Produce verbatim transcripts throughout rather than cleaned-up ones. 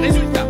les résultats.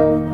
Bye.